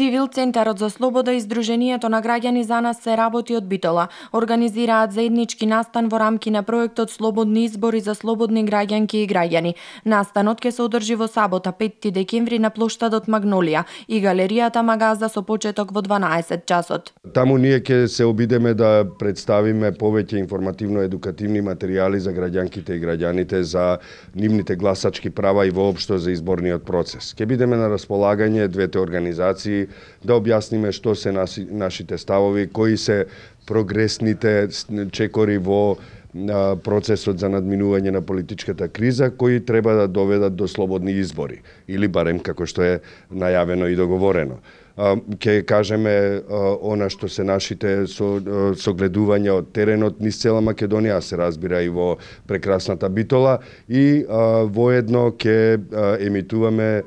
ЦИВИЛ, Центарот за слобода и Сдруженијето на граѓани за нас се работи од Битола. Организираат заеднички настан во рамки на проектот Слободни избори за слободни граѓанки и граѓани. Настанот ќе се одржи во сабота 5 декември на плоштадот Магнолија и галеријата Магаза со почеток во 12 часот. Таму ние ќе се обидеме да представиме повеќе информативно-едукативни материјали за граѓанките и граѓаните за нивните гласачки права и воопшто за изборниот процес. Ќе бидеме на располагање двете организации да објасниме што се нашите ставови, кои се прогресните чекори во процесот за надминување на политичката криза, кои треба да доведат до слободни избори, или барем како што е најавено и договорено. Ќе кажеме она што се нашите согледувања од теренот низ цела Македонија, се разбира и во прекрасната Битола, и воедно ќе емитуваме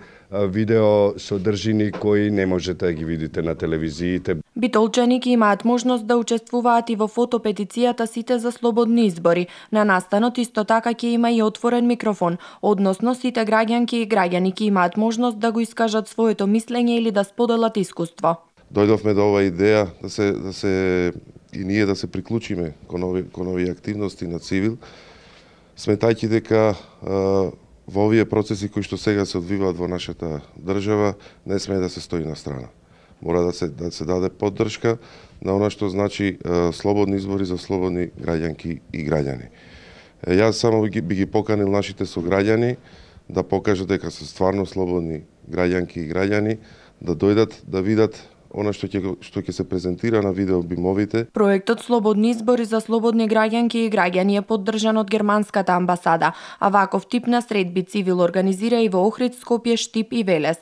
видео содржини кои не можете да ги видите на телевизиите. Битолчани ќе имаат можност да учествуваат и во фотопетицијата сите за слободни избори. На настанот исто така ќе има и отворен микрофон, односно сите граѓанки и граѓани ќе имаат можност да го искажат своето мислење или да споделат искуство. Дојдовме до оваа идеја да се и ние да се приклучиме кон овие активности на ЦИВИЛ, сметајќи дека во овие процеси кои што сега се одвиваат во нашата држава, не сме да се стои на страна. Мора да се даде поддршка на она што значи слободни избори за слободни граѓанки и граѓани. Јас само би ги поканил нашите сограѓани да покажат дека се стварно слободни граѓанки и граѓани, да дојдат да видат она што ќе се презентира на видеобимовите. Проектот Слободни избори за слободни граѓанки и граѓани е поддржан од Германската амбасада, а ваков тип на средби ЦИВИЛ организира и во Охрид, Скопје, Штип и Велес.